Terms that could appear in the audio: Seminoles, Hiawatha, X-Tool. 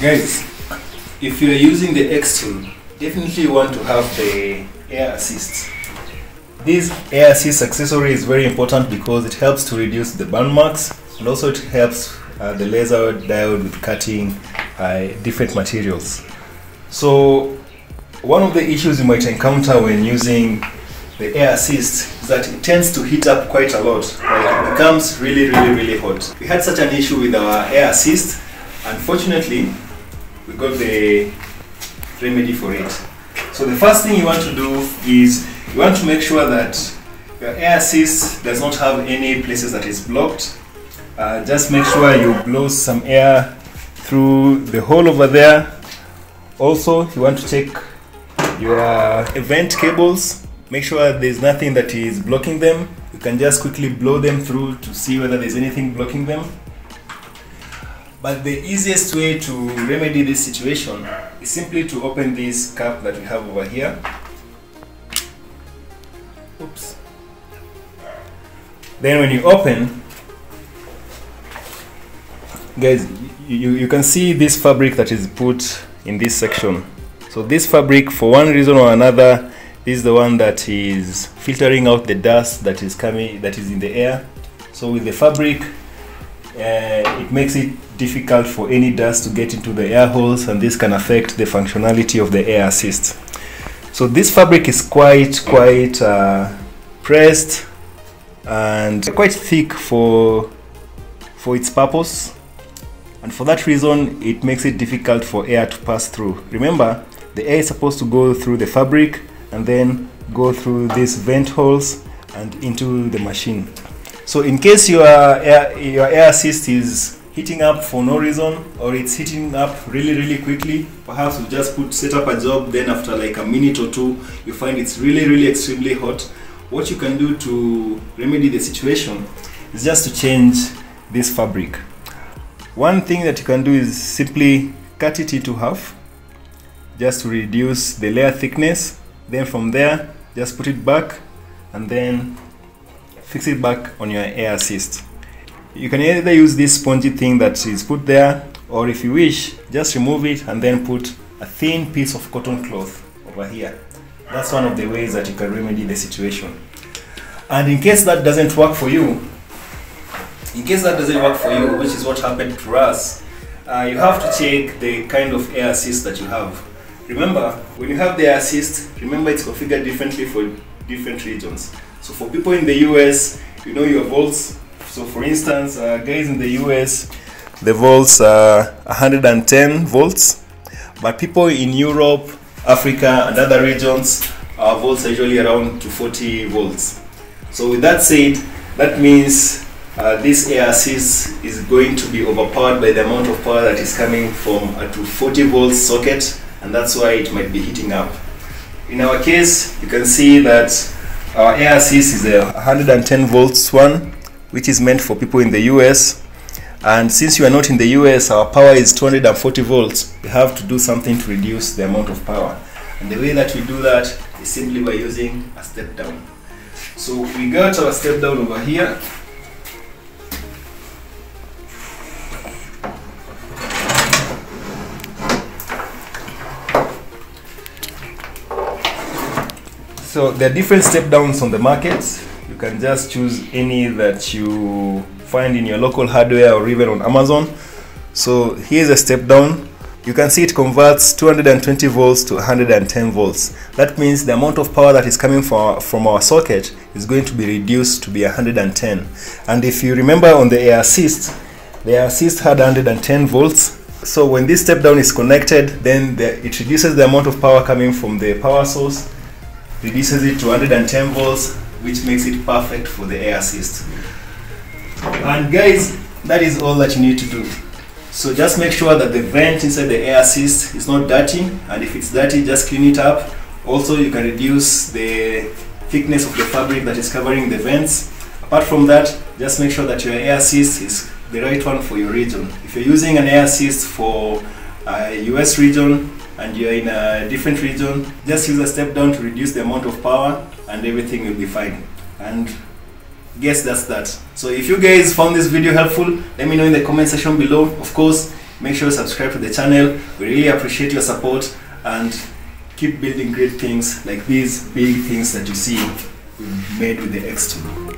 Guys, if you are using the X-Tool, definitely you want to have the air assist. This air assist accessory is very important because it helps to reduce the burn marks, and also it helps the laser diode with cutting different materials. So one of the issues you might encounter when using the air assist is that it tends to heat up quite a lot. It becomes really hot. We had such an issue with our air assist. Unfortunately, we got the remedy for it. So the first thing you want to do is you want to make sure that your air assist does not have any places that is blocked. Just make sure you blow some air through the hole over there. Also, you want to check your vent cables. Make sure there's nothing that is blocking them. You can just quickly blow them through to see whether there's anything blocking them. But the easiest way to remedy this situation is simply to open this cap that we have over here. Oops. Then when you open, guys, you can see this fabric that is put in this section. So this fabric, for one reason or another, is the one that is filtering out the dust that is in the air. So with the fabric, it makes it difficult for any dust to get into the air holes, and this can affect the functionality of the air assist. So this fabric is quite pressed and quite thick for its purpose, and for that reason it makes it difficult for air to pass through. Remember, the air is supposed to go through the fabric and then go through these vent holes and into the machine. So in case your air assist is heating up for no reason, or it's heating up really quickly, perhaps you just set up a job, then after like a minute or two you find it's really extremely hot. What you can do to remedy the situation is just to change this fabric. One thing that you can do is simply cut it into half, just to reduce the layer thickness. Then from there, just put it back and then fix it back on your air assist. You can either use this spongy thing that is put there, or if you wish, just remove it and then put a thin piece of cotton cloth over here. That's one of the ways that you can remedy the situation. And in case that doesn't work for you, which is what happened to us, you have to check the kind of air assist that you have. Remember, when you have the air assist, remember it's configured differently for different regions. So for people in the US, you know your volts. So for instance, guys in the US, the volts are 110 volts. But people in Europe, Africa, and other regions, our volts are usually around 240 volts. So with that said, that means this air assist is going to be overpowered by the amount of power that is coming from a 240 volt socket, and that's why it might be heating up. In our case, you can see that our air assist is a 110 volts one, which is meant for people in the US. And since you are not in the US, our power is 240 volts. We have to do something to reduce the amount of power. And the way that we do that is simply by using a step down. So we got our step down over here. So there are different step downs on the market. You can just choose any that you find in your local hardware or even on Amazon. So here's a step down. You can see it converts 220 volts to 110 volts. That means the amount of power that is coming from our socket is going to be reduced to be 110. And if you remember on the air assist had 110 volts. So when this step down is connected, then it reduces the amount of power coming from the power source, reduces it to 110 volts, which makes it perfect for the air assist. And guys, that is all that you need to do. So just make sure that the vent inside the air assist is not dirty, and if it's dirty, just clean it up. Also, you can reduce the thickness of the fabric that is covering the vents. Apart from that, just make sure that your air assist is the right one for your region. If you're using an air assist for a US region, and you're in a different region, just use a step down to reduce the amount of power and everything will be fine. And guess that's that. So if you guys found this video helpful, let me know in the comment section below. Of course, Make sure you subscribe to the channel. We really appreciate your support and keep building great things like these big things that you see we've made with the X-Tool.